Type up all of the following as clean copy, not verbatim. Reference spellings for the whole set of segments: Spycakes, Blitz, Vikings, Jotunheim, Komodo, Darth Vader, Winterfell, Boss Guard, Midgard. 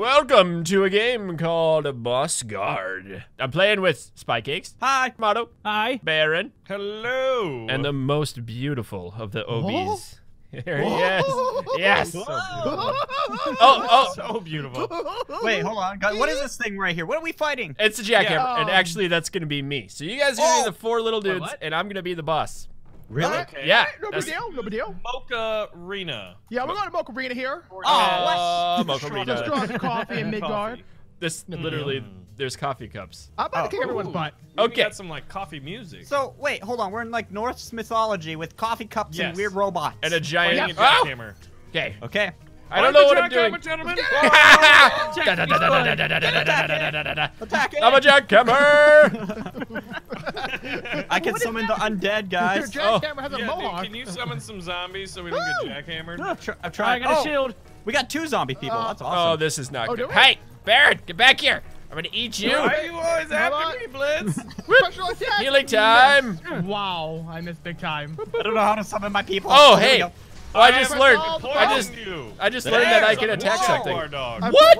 Welcome to a game called Boss Guard. I'm playing with Spycakes. Hi. Komodo. Hi. Baron. Hello. And the most beautiful of the OBs. There he is. Yes. So oh. So beautiful. Wait, hold on. God, what is this thing right here? What are we fighting? It's a jackhammer. Yeah. And actually, that's going to be me. So you guys are going to be the four little dudes, and I'm going to be the boss. Really? Okay. Yeah. No big deal. No big deal. Mocha-rina. Yeah, we're going to Mocha-rina here. Oh, what? Mocha-rina. Strong coffee in Midgard. This literally, there's coffee cups. I'm about to kick everyone's butt. Okay. We got some like coffee music. So wait, hold on. We're in like Norse mythology with coffee cups and weird robots and a giant jackhammer. Okay. Okay. I don't know what I'm doing. I'm a jackhammer. I can summon the undead, guys. Your jackhammer has a mohawk. Can you summon some zombies so we don't get jackhammered? I'm trying. I got a shield. We got two zombie people. That's awesome. Oh, this is not good. Hey, Baron, get back here. I'm gonna eat you. Why are you always after me, Blitz? Healing time. Wow, I missed big time. I don't know how to summon my people. Oh, hey. Oh, I just learned that I can attack something. What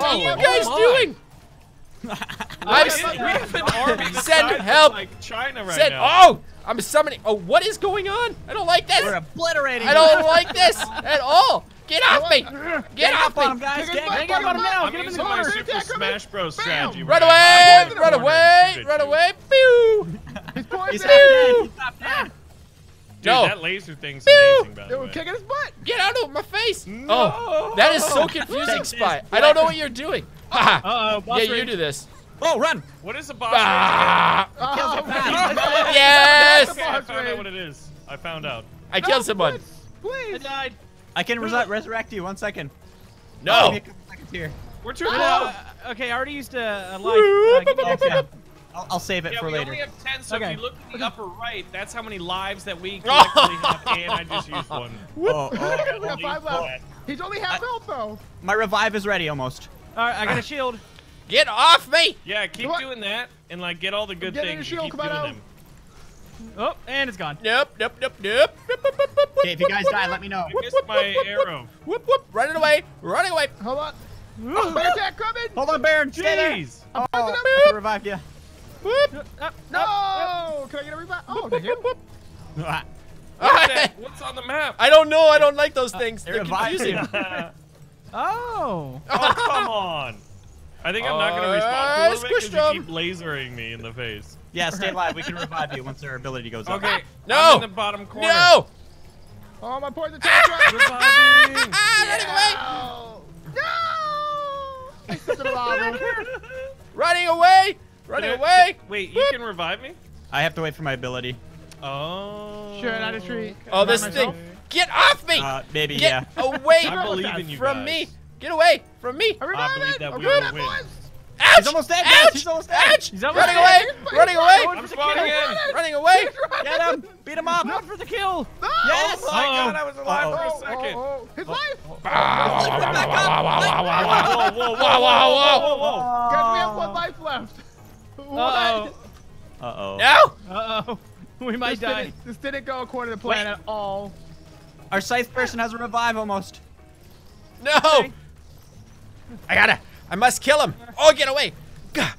are you guys doing? Send help! Like China right now. Oh, I'm summoning. Oh, what is going on? I don't like this. We're obliterating. I don't like this at all. Get off me! Get off me! Get up on him now! Get him in the corner! Super Smash Bros. Strategy. Run away! Run away! Run away! Pew! He's not dead. Dude, that laser thing's amazing, by the way. They were kicking his butt. Get out of my face. No. Oh, that is so confusing, Spy. I don't know what you're doing. Yeah, you do this. Oh, run. What is a boss range? Yes. Okay, I found out what it is. I found out. I killed someone. Please. I died. I can resurrect you. 1 second. No. We're too low. Okay, I already used a life. I'll save it for later. Yeah, we only have 10, so if you look in the upper right, that's how many lives that we collectively have, and I just used one. We have 5 left. He's only half health, though. My revive is ready, almost. All right, I got a shield. Get off me! Yeah, keep doing that, and like get all the good things. Shield, keep doing them. Oh, and it's gone. Nope. Okay, if you guys die, let me know. I missed my arrow. Running away, running away. Hold on. Oh, bear attack coming. Hold on, Baron. Jeez. Oh, I can revive you. Whoop. No! Can I get a revive? Oh, did you? What's on the map? I don't know. I don't like those things. They're confusing. Oh, come on. I think I'm not going to respond to it because you keep lasering me in the face. Yeah, stay alive. We can revive you once their ability goes up. Okay. No! I'm in the bottom corner. No! Oh, my poison tank dropped. Reviving! Running away! No! It's such a lava. Running away! Running away! Wait, you can revive me? I have to wait for my ability. Oh. Sure, not a tree. Oh, this thing. Get off me! Maybe, yeah. Get away from me! Get away from me! I believe that we will win. Ouch! He's almost dead, guys! He's almost dead! Ouch! He's almost dead! Running away! Running away! I'm spawning in! Running away! Get him! Beat him up! Not for the kill! Yes! Oh my god, I was alive for a second! His life! Whoa! Guys, we have 1 life left! Uh-oh. Uh-oh. No! Uh-oh. We might die. This didn't go according to plan at all. Our scythe person has a revive almost. No! Okay. I must kill him. Oh, get away. I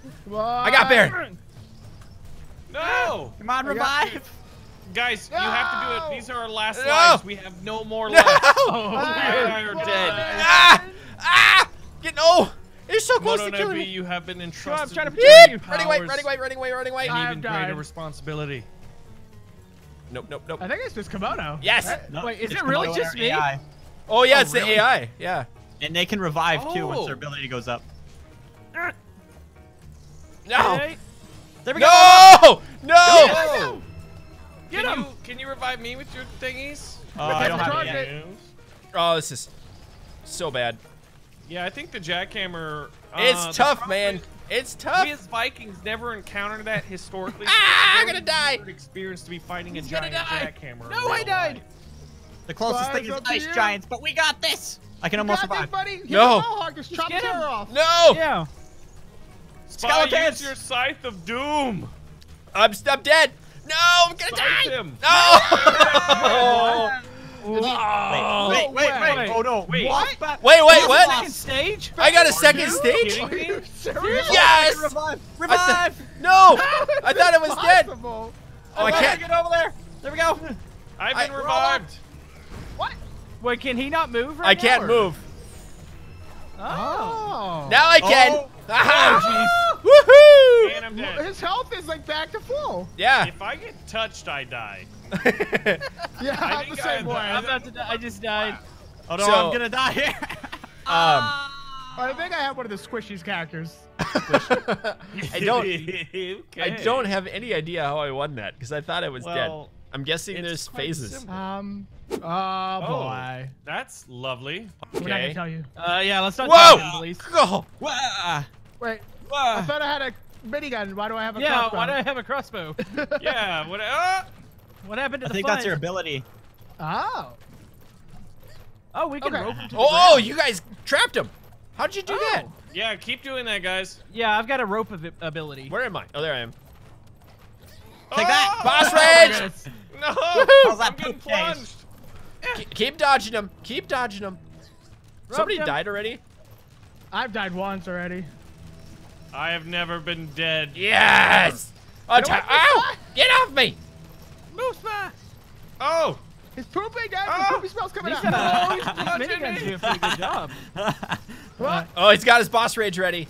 got Baron. No! Come on, revive. Guys, you have to do it. These are our last lives. We have no more left. Oh, we are dead. No! You're so close to killing me. You have been entrusted. I'm trying to protect you. Running away. An even greater responsibility. Nope. I think it's just Komodo. Yes. Wait, is it really just me? AI. Oh yeah, it's the AI. Yeah. And they can revive too once their ability goes up. No. There we go. No. Get him. Can you revive me with your thingies? I don't have any. Oh, this is so bad. Yeah, I think the jackhammer... it's tough, man. It's tough. We as Vikings never encountered that historically. I'm going to die. It's a experience to be fighting a giant jackhammer. No, I died. Life. The closest thing is ice giants, but we got this. I can almost survive. Buddy. No. Just chop his hair off. No. Yeah. Spy, use your scythe of doom. I'm dead. No, I'm going to die. Him. No. Wait. Oh no. Wait. What? Wait. What? Second stage? I got a second stage? Are you serious? Yes. Revive. No. I thought it was dead. Oh, I can't get over there. There we go. I've been revived. What? Wait, can he not move right now? I can't move. Oh. Now I can. Oh, jeez. And I'm dead. His health is like back to full. Yeah. If I get touched, I die. Yeah, I'm the same way. I'm about to die. I just died. Oh no, so, I'm gonna die here. I think I have one of the Squishies characters. Okay. I don't have any idea how I won that because I thought I was dead. I'm guessing there's phases. Simple. Oh boy. That's lovely. Okay. We're not gonna tell you. Yeah, let's not tell you, please. Whoa! Whoa! Wait. Whoa. I thought I had a minigun. Why do I have a crossbow? Yeah, why do I have a crossbow? Yeah, what happened to the fun? I think that's your ability. Oh. Oh, we can rope him to the ground. Oh, you guys trapped him. How did you do that? Yeah, keep doing that, guys. Yeah, I've got a rope ability. Where am I? Oh, there I am. Take that! Boss rage! No! I'm getting plunged. Keep dodging him. Keep dodging him. Somebody died already? I've died once already. I have never been dead. Yes! Ow! Get off me! Moosma! Oh! He's pooping, guys! The poopy smell's coming out! Oh, he's punching me! He's doing a pretty good job. Oh, he's got his boss rage ready.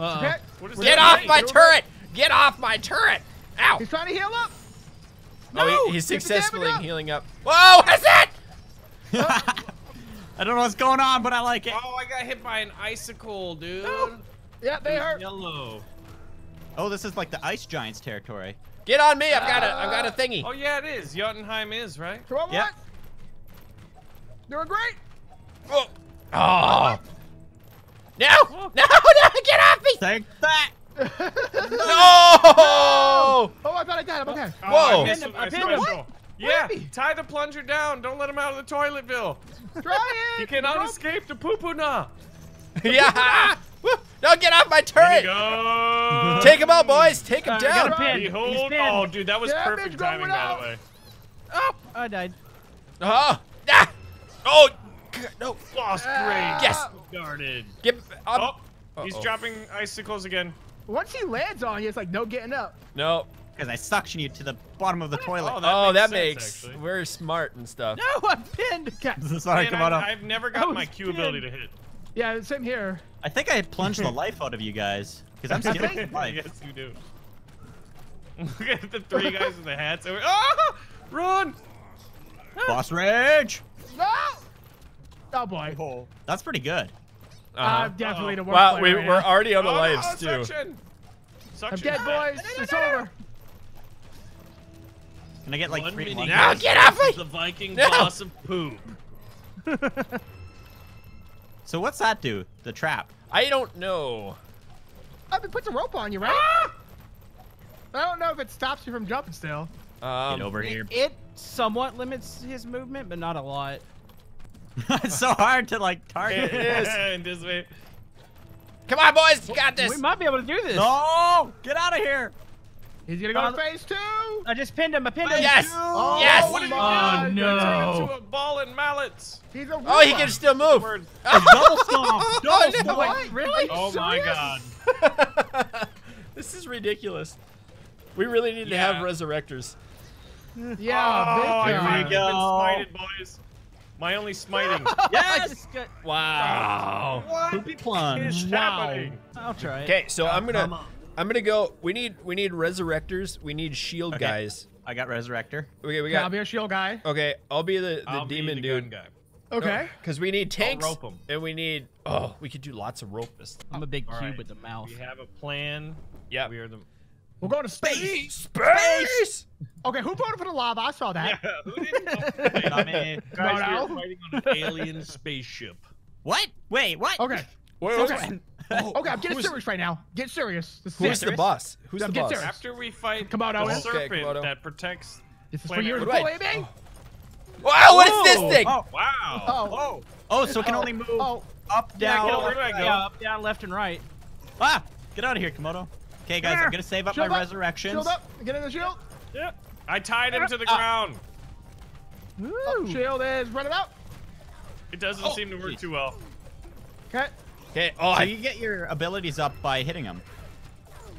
Get off my turret! Get off my turret! Ow! He's trying to heal up. No, he's successfully healing up. Whoa! That's it! I don't know what's going on, but I like it. Oh, I got hit by an icicle, dude. No. Yeah, they hurt. Yellow. Oh, this is like the ice giants territory. Get on me! I've got a thingy. Oh yeah, it is. Jotunheim is right. Yep. Doing great. Oh! Oh! No! Get off me! Take that! No! Oh, I thought I died. I'm okay. Oh, whoa! I missed. Yeah, tie the plunger down. Don't let him out of the toiletville. Try it. He cannot escape the poo-poo-na. Yeah. No, get off my turret. Take him out, boys. Take him down. Behold. Oh, dude, that was perfect timing, by the way. Oh, I died. Oh. Ah. Oh. No. Boss great. Yes. Guarded. Get up. Oh, he's dropping icicles again. Once he lands on you, it's like no getting up. No, because I suction you to the bottom of the toilet. Oh, that makes sense, we're smart and stuff. No, I'm pinned. Sorry, come on up. I've never got my Q ability to hit. Yeah, same here. I think I plunged the life out of you guys because I'm stealing life. Yes, you do. Look at the three guys in the hats. Oh, run! Boss rage! No! Oh boy. Oh, that's pretty good. Definitely the worst. Wow, we're already out of lives too. I'm dead, boys. It's over. Can I get like 3 minutes? No, get off me! The Viking boss of poop. So what's that do? The trap? I don't know. It puts a rope on you, right? Ah! I don't know if it stops you from jumping still. Get over here. It somewhat limits his movement, but not a lot. It's so hard to like target this way. Come on, boys, you got this. We might be able to do this. No, get out of here. He's gonna go to phase 2. I just pinned him. I pinned him. Yes. Oh, yes. What did you do? No. To a ball and mallets. He's a he can still move. Double stomp. Double stomp. Like, really? Oh my god. This is ridiculous. We really need to have resurrectors. Yeah. Here we go. Smited, boys. My only smiting. Yes! Wow. What poopy plunge. Is happening? I'll try it. Okay, so I'm gonna go. We need resurrectors. We need shield guys. I got resurrector. Okay, we got. I'll be a shield guy. Okay, I'll be the demon dude. Guy. Okay. Because we need tanks. I'll rope 'em. And we need. Oh, we could do lots of rope this. I'm a big cube with the mouth. We have a plan. Yeah. We are the. We're going to space. Space. Okay, who voted for the lava? I saw that. Yeah, who didn't vote for the lava? Guys, we're fighting on an alien spaceship. What? Wait, what? Okay. Okay. Oh, okay, I'm getting serious right now. Get serious. Who's the boss? Who's the boss? After we fight the serpent that protects the planet. This is for you, baby. Wow, what is this thing? Oh, wow. Oh, so it can only move up, down, where do I go? Up, down, left, and right. Ah, get out of here, Komodo. Okay, guys, I'm gonna save up my resurrections. Shield up, get in the shield. Yep. I tied him to the ground. Ooh. Shield is running out. It doesn't seem to work too well. Okay. Okay. Oh, so you get your abilities up by hitting them.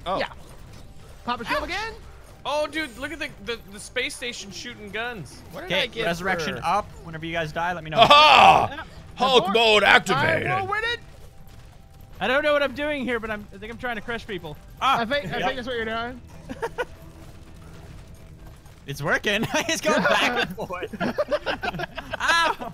Oh. Yeah. Pop a shield again. Oh, dude, look at the space station shooting guns. What did I get? Resurrection up. Whenever you guys die, let me know. Aha! Hulk mode activated. I don't know what I'm doing here, but I think I'm trying to crush people. Ah, I think that's what you're doing. It's working. It's going back and forth. Ow!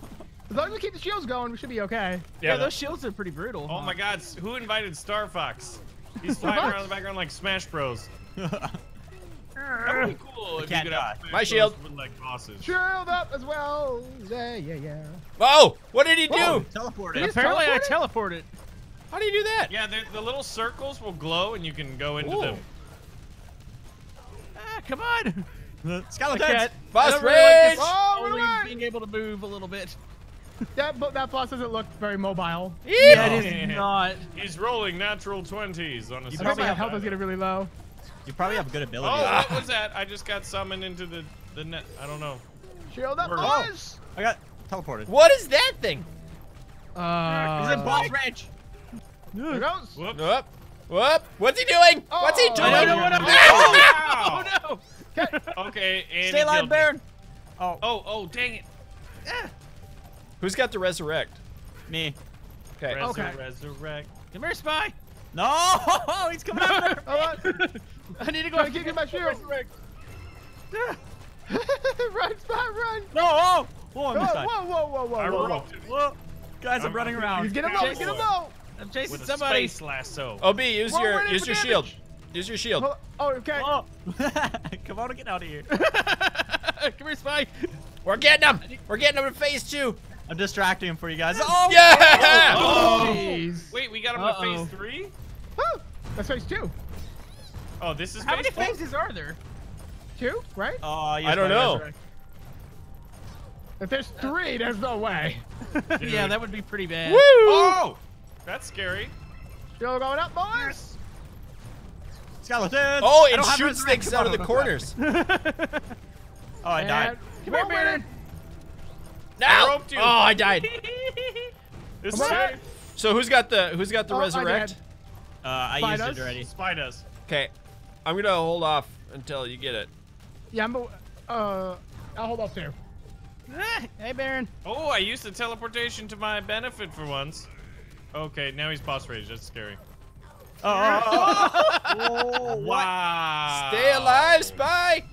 As long as we keep the shields going, we should be okay. Yeah, those shields are pretty brutal. Oh my God! Who invited Star Fox? He's flying around the background like Smash Bros. That would be cool if you could have my shield with, like, bosses. Shield up as well. Yeah, yeah, yeah. Oh, what did he do? Teleported. Apparently, I teleported. How do you do that? Yeah, the little circles will glow, and you can go into them. Ah, come on. Skeletons. Boss rage. Only being able to move a little bit. That boss doesn't look very mobile. Yeah, it is not. He's rolling natural 20s on a. You probably have health is getting really low. You probably have good ability. Oh, what was that? I just got summoned into the net. I don't know. Shield up, boys! I got teleported. What is that thing? Is it boss rage? There it goes. Whoop. Whoop. Whoop. What's he doing? Oh. What's he doing? I don't know what I'm doing. Oh, no. Okay, and stay alive, Baron. Oh. Oh, dang it. Ah. Who's got to resurrect? Me. Okay. Resurrect. Come here, Spy. No! He's coming after me! I need to go and get my shield! Run, Spot, run! No! Oh! Whoa, whoa, whoa, whoa, whoa, whoa, whoa. Guys, I'm running around. He's getting low, he's getting low! I'm chasing somebody! With a space lasso. OB, use your shield. Use your shield. Oh, okay. Oh. Come on, get out of here. Come here, Spy! We're getting him! We're getting him to phase 2! I'm distracting him for you guys. Oh! Yeah! Oh, jeez. Wait, we got him to phase 3? Woo! That's phase 2. Oh, this is phase 2? How many phases are there? 2, right? I don't know. If there's 3, there's no way. Yeah, that would be pretty bad. Woo! Oh! That's scary. Still going up, boys! Skeletons! Oh, it shoots things out of the corners. Oh, I died. Come here, Baron! No! Oh, I died. So who's got the resurrect? I used it already. Spy does. Okay, I'm gonna hold off until you get it. Yeah, I'll hold off too. Hey, Baron. Oh, I used the teleportation to my benefit for once. Okay, now he's boss rage. That's scary. Oh! Wow! Stay alive, Spy.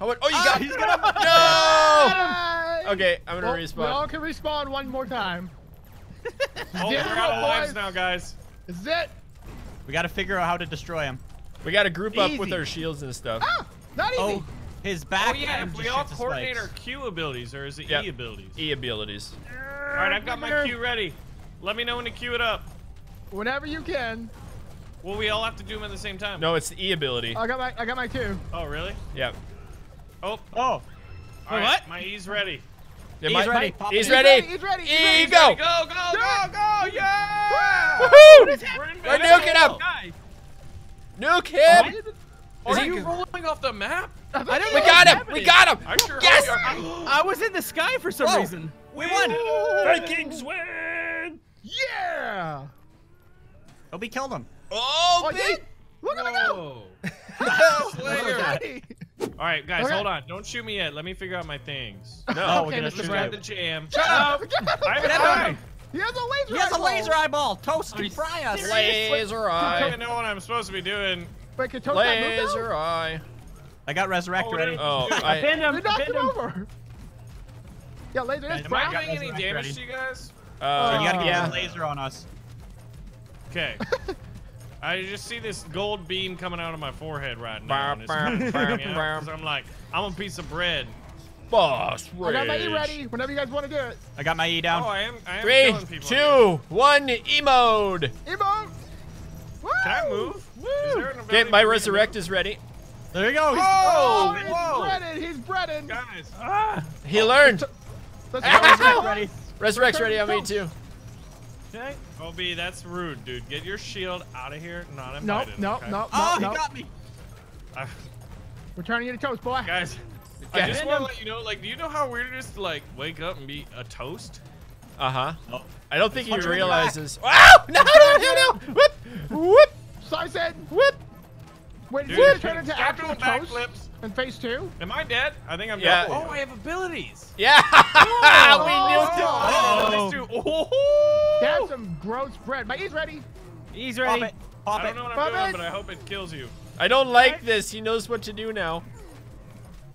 Oh, you got. He's gonna no! Okay, I'm gonna respawn. We all can respawn one more time. Oh, we're out of lives now, guys. This is it. We gotta figure out how to destroy him. We gotta group up with our shields and stuff. Ah, not easy. Oh, his back. Oh yeah, if we all coordinate our Q abilities, or is it E abilities? E abilities. All right, I've got my Q ready. Let me know when to queue it up. Whenever you can. Well, we all have to do them at the same time. No, it's the E ability. I got my Q. Oh really? Yeah. Oh. Oh. All right, what? My E's ready. Yeah, E's ready. E's ready. E's ready. E, go. Go, go, go, go. Yeah. Woohoo. We're nuking up. Nuke him. Are you rolling off the map? We got him. We got him. Yes. I was in the sky for some reason. We won. Vikings win. Yeah. Obi killed him. Oh, big. Look at him go. Slayer. All right, guys, hold on. Don't shoot me yet. Let me figure out my things. No, okay, we're gonna grab the jam. Shut up! He has a laser eyeball! He has a laser eyeball! Toast and fry us! Laser eye! I don't even know what I'm supposed to be doing. Wait, can Toast laser eye! I got resurrect ready. Oh, I pinned him! Over! Yeah, laser is fry. Am I doing any damage to you guys? You gotta get a laser on us. Okay. I just see this gold beam coming out of my forehead right now. Because I'm like, I'm a piece of bread. Boss rage. I got my E ready whenever you guys want to do it. I got my E down. Oh, I am 3, 2, 1, E mode. E mode. Woo! Can I move? Okay, my resurrect is ready. There you go. Oh, he's breaded. He's breaded. Guys. Ah. He learned. Resurrect's ready on me too. Okay. OB, that's rude, dude. Get your shield out of here. Not invited. Nope, nope, nope. Oh, he got me. We're turning you to toast, boy. Guys, I just want to let you know, like, do you know how weird it is to, like, wake up and be a toast? Oh. I don't think he realizes. Oh, no, no, no, no. Whoop, whoop. So I said, whoop. Wait, did you turn into actual toast in phase two? Am I dead? I think I'm dead. Oh, I have abilities. Yeah. Oh, we knew it. Oh. That's some gross bread. My E's ready. He's ready. Pop it. Pop I don't know what I'm doing, but I hope it kills you. I don't like this. He knows what to do now.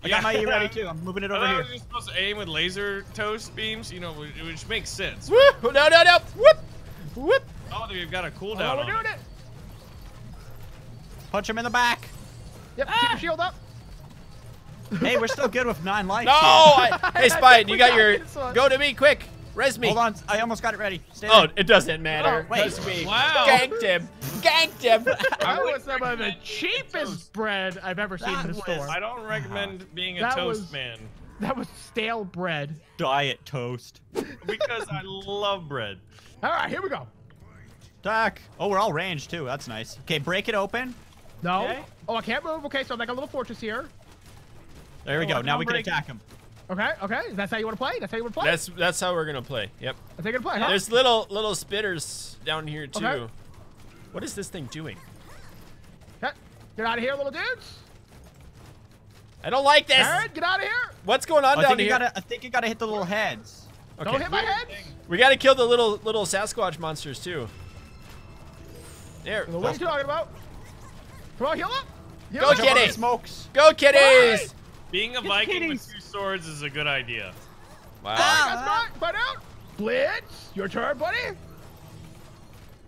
I got my E ready too. I'm moving it over here. I was just supposed to aim with laser toast beams, you know, which makes sense. Woo! No, no, no! Whoop! Whoop! Oh, dude, you've got a cooldown. Oh, we're doing it! Punch him in the back. Yep, keep your shield up. Hey, we're still good with 9 lives. No! Hey, Spy, you got your. Go to me, quick! Res me. Hold on, I almost got it ready. Stay there. It doesn't matter. Oh, wait. Me. Wow. Ganked him. Ganked him. That was some of the cheapest bread I've ever seen in the store. I don't recommend being a toast man. That was stale bread. Diet toast. Because I love bread. All right, here we go. Doc. Oh, we're all ranged too. That's nice. Okay, break it open. No. Okay. Oh, I can't move. Okay, so I'm like a little fortress here. There we go. Now we can attack him. Okay, okay. That's how you want to play? That's how you want to play? That's how we're going to play. Yep. That's how you're going to play, huh? There's little spitters down here, too. Okay. What is this thing doing? Okay. Get out of here, little dudes. I don't like this. Aaron, get out of here. What's going on down here? I think you got to hit the little heads. Okay. Don't hit my heads. We got to kill the little Sasquatch monsters, too. There. What are you talking about? Come on, heal up. Heal up. Kitty. Smokes. Go, kitties. Being a Viking with 2 swords is a good idea. Wow. Butt out. Blitz, your turn, buddy. If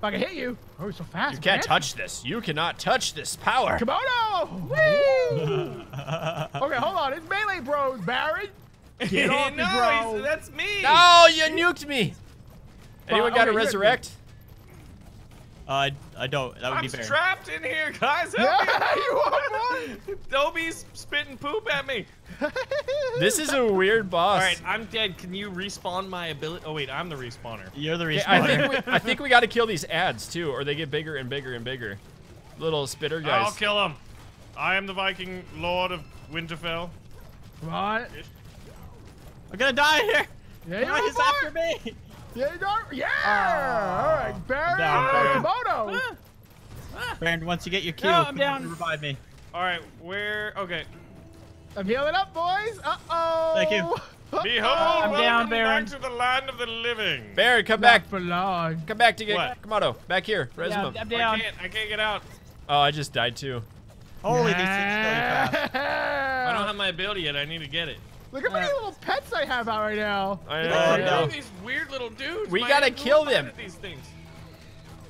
I can hit you. Oh, you're so fast. You can't touch this. You cannot touch this power. Komodo! Woo! Okay, hold on. It's melee bros, Baron. Get off me, bro. That's me. No, you nuked me. Anyone got to resurrect? I don't. That would be fair. I'm trapped in here, guys. Help me. You are, boy. Dobie's spitting poop at me. This is a weird boss. All right, I'm dead. Can you respawn my ability? Oh wait, I'm the respawner. You're the respawner. I think we got to kill these ads too, or they get bigger and bigger and bigger. Little spitter guys. I'll kill them. I am the Viking Lord of Winterfell. Right. I'm gonna die here. Yeah, he's after me. Yeah! All right, Baron, Komodo. Baron, once you get your kill, I'm down. Revive me. All right, where? Okay. I'm healing up, boys. Uh-oh. Thank you. Behold, I'm down, Baron. Back to the land of the living. Baron, come back. For long. Come back to get Komodo. Back here. Res him. I'm down. I can't get out. Oh, I just died too. Holy, these things go fast. I don't have my ability yet. I need to get it. Look at how many little pets I have out right now. I know. These weird little dudes. We gotta kill them. These things.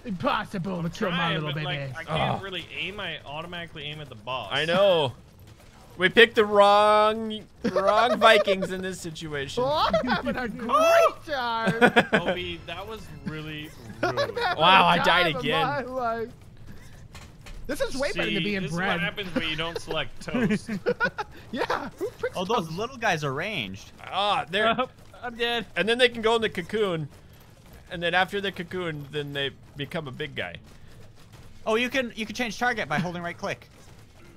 Impossible to kill my little baby. Like, I can't really aim. I automatically aim at the boss. I know. We picked the wrong Vikings in this situation. Well, I'm having a great time. Obi, that was really rude. Wow, I died again. This is way better than being bread. This is what happens when you don't select toast. Yeah. Oh, those little guys are ranged. Ah, they're. I'm dead. And then they can go in the cocoon, and then after the cocoon, then they become a big guy. Oh, you can change target by holding right click.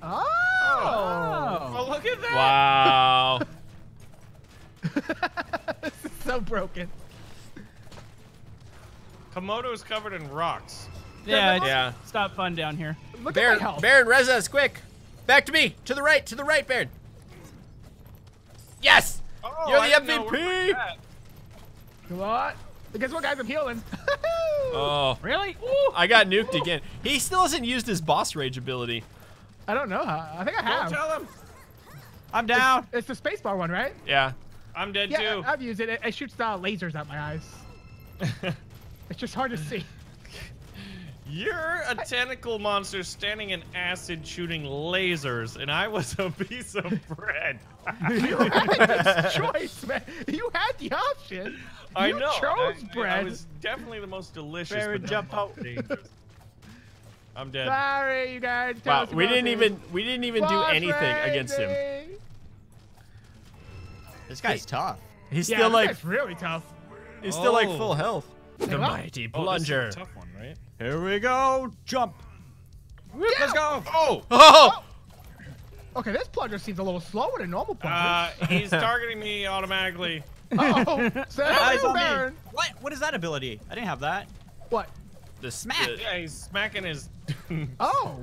Oh. Oh, look at that. Wow. This is so broken. Komodo's covered in rocks. Yeah, it's not fun down here. Look Baron, at my health. Baron, res us, quick. Back to me. To the right, Baron. Yes! Oh, you're the MVP! Come on. Guess what, guys? I'm healing. Oh. Really? Ooh. I got nuked again. He still hasn't used his boss rage ability. I don't know. I think I have. Don't tell him. I'm down. It's the spacebar one, right? Yeah. I'm dead too. I've used it. It shoots lasers out my eyes. It's just hard to see. You're a tentacle monster standing in acid shooting lasers, and I was a piece of bread. You had this choice, man. You had the option. You chose bread. I was definitely the most delicious. Barry, jump out. I'm dead. Sorry, you guys. Wow, we didn't even do anything against him. This guy's tough. He's still like really tough. He's still like full health. The mighty plunger. This is a tough one, right? Here we go! Jump! Let's go! Oh! Oh! Okay, this plunger seems a little slower than normal plungers. He's targeting me automatically. Uh-oh. Baron. What? What is that ability? I didn't have that. What? The smack. Yeah, he's smacking his... Oh.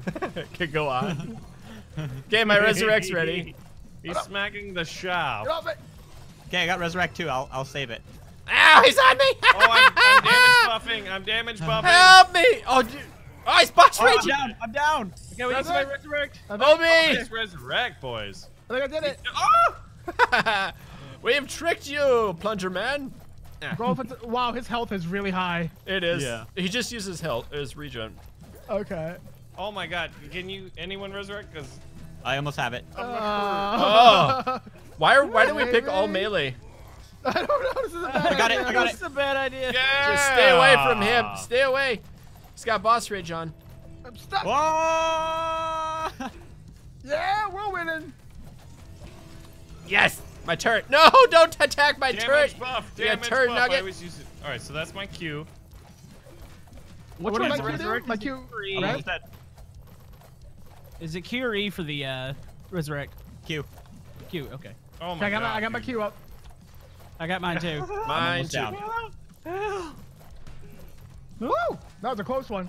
Could go on. Okay, my resurrect's ready. He's smacking the shaft. Okay, I got resurrect too. I'll save it. Ow, he's on me! Oh, I'm damage buffing. I'm damage buffing. Help me! Oh, dude. Oh, he's box raging. I'm down. I'm down. Okay, we need to resurrect. Help me! Oh, let's resurrect, boys. I think I did it. Oh! We have tricked you, plunger man. Wow, his health is really high. It is. Yeah. He just uses health as regen. Okay. Oh my God! Can you anyone resurrect? Cause I almost have it. Oh. Why did we pick all melee? I don't know. This is a bad idea. I got it. This is a bad idea. Yeah. Just stay away from him. Stay away. He's got boss rage on. I'm stuck. Whoa. Yeah, we're winning. Yes. My turret. No, don't attack my turret. Yeah, turret nugget. I always use it. All right, so that's my Q. What did my Q do? My Q. Right? Is it Q or E for the resurrect? Q. Q. Okay. Oh my God. I got my Q up. I got mine too. Mine too. Woo! That was a close one.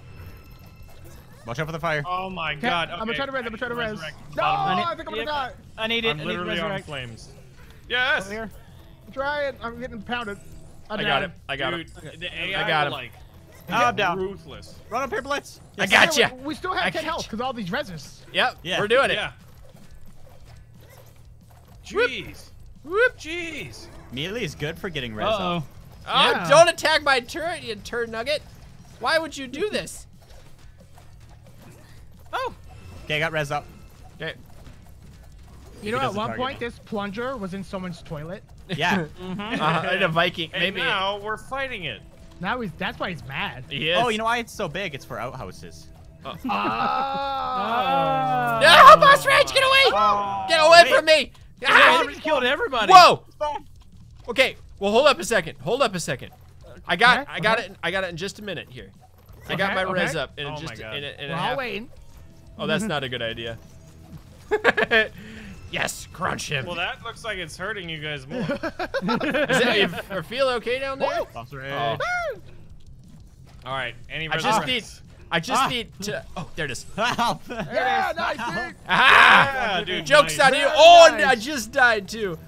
Watch out for the fire. Oh my God. Okay. I'm gonna try to res. No, I think I'm gonna die. I need it. I'm literally on flames. Yes. Here. Try it. I'm getting pounded. I got it. I got it. The AI I got him. Like, I'm down. Ruthless. Run up here, Blitz. Yes, I got you. We still have 10 health because all these reses. Yep. Yeah. We're doing it. Yeah. Jeez. Whoop. Jeez. Melee is good for getting res. Uh-oh. Oh, yeah. Don't attack my turret, you turd nugget. Why would you do this? Oh. Okay, I got res up. Okay. You know, at one point, this plunger was in someone's toilet. Yeah. In a Viking. Maybe. And now we're fighting it. Now that's why he's mad. He is. Oh, you know why it's so big? It's for outhouses. Oh. No, boss rage, get away! Oh. Get away from me! I just killed everybody. Whoa! Okay, well, hold up a second. Hold up a second. I got it in just a minute here. Okay, I got my res up in just in a half. Oh, that's not a good idea. Yes, crunch him. Well, that looks like it's hurting you guys more. Or feel okay down there? Oh. All right. Any I just need to. Oh, there it is. Help. Yeah, nice, dude. Yeah, dude. Joke's on you. Oh, nice. I just died too.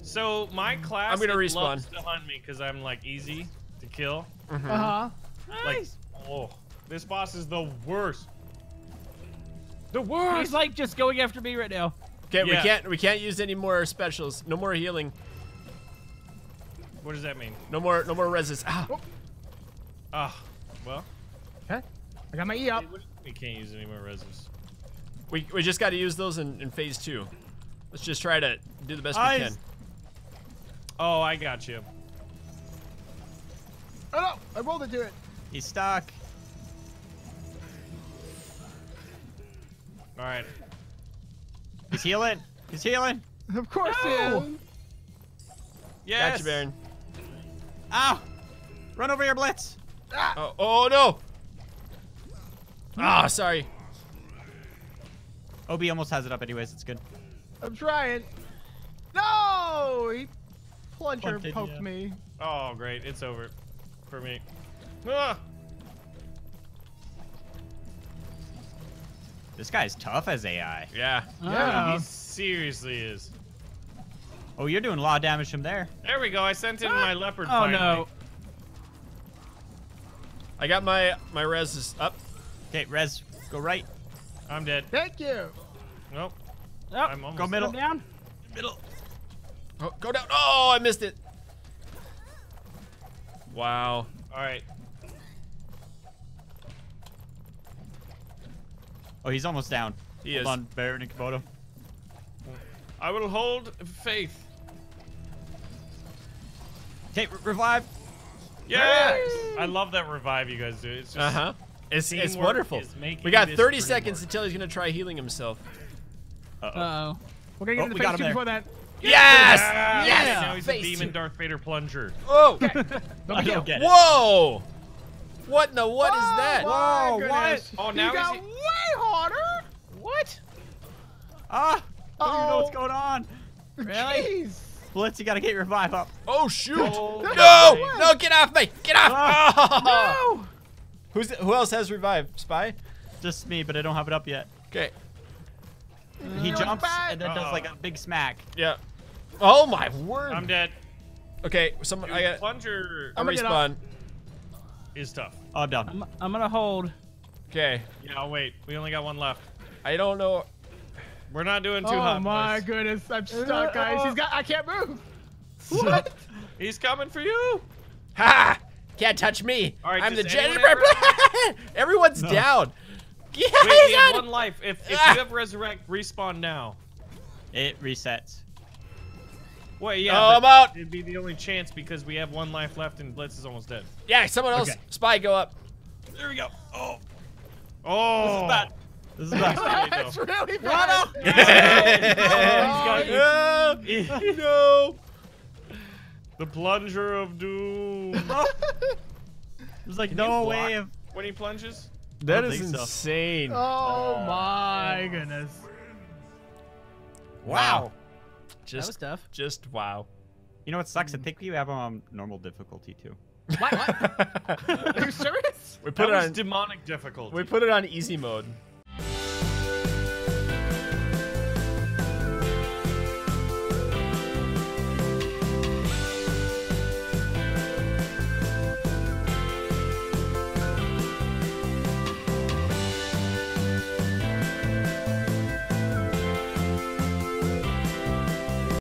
So my class loves to hunt me because I'm like easy to kill. Like, oh, this boss is the worst. The worst. He's like just going after me right now. Okay, yeah. we can't use any more specials. No more healing. What does that mean? No more reses. Ah. Well. Okay. I got my E up. We can't use any more reses. We just got to use those in phase two. Let's just try to do the best we can. Oh, I got you. Oh no! I rolled into it. He's stuck. All right. He's healing. He's healing. Of course he is. Yes. Gotcha, Baron. Ow. Run over here, Blitz. Ah. Oh, oh, no. Ah, sorry. OB almost has it up anyways. It's good. I'm trying. No. He poked me. Oh, great. It's over for me. Ah. This guy's tough as AI. Yeah. Yeah, he seriously is. Oh, you're doing a lot of damage from there. There we go. I sent in my leopard finally. Oh, no. I got my res is up. Okay, res. Go right. I'm dead. Thank you. Nope. I'm almost go down. Middle. Oh, go down. Oh, I missed it. Wow. All right. Oh, he's almost down. He is. Hold on, Baron and Komodo. I will hold faith. Okay, revive. Yes! I love that revive you guys do. It's just it's wonderful. We got 30 seconds until he's going to try healing himself. Uh-oh. We're going to get into phase two before that. Yes! Yes! Yes! Now he's a demon Darth Vader plunger. Oh! Okay. Don't get it. Whoa! What in the what is that? Whoa! What? Oh, now he's way harder. What? Ah! I don't even know what's going on. Really? Jeez. Blitz, you gotta get your revive up. Oh shoot! Oh, no! No! Get off me! Get off! Oh. No! Who else has revive? Spy? Just me, but I don't have it up yet. Okay. He jumps and then does like a big smack. Yeah. Oh my word! I'm dead. Okay, someone. I got plunger. I'm respawn. Is tough. Oh, I'm down. I'm gonna hold. Okay. Yeah, I'll wait. We only got one left. I don't know. We're not doing too hot. Oh my goodness, I'm stuck, guys. He's got. I can't move. What? He's coming for you. Ha! Can't touch me. All right, I'm the gingerbread. Everyone's down. Yeah, wait, he had one life. If you have resurrect, respawn now. It resets. Wait, yeah. Oh, I'm out. It'd be the only chance because we have one life left and Blitz is almost dead. Yeah, someone else. Okay. Spy, go up. There we go. Oh. Oh. This is bad. This is bad. That's really bad. No. No. No. The plunger of doom. There's like no way of when he plunges. That is insane. So. Oh my goodness. Wow. Just, that was tough. Just wow. You know what sucks? I think we have normal difficulty too. What? Are you serious? We put it on demonic difficulty. We put it on easy mode.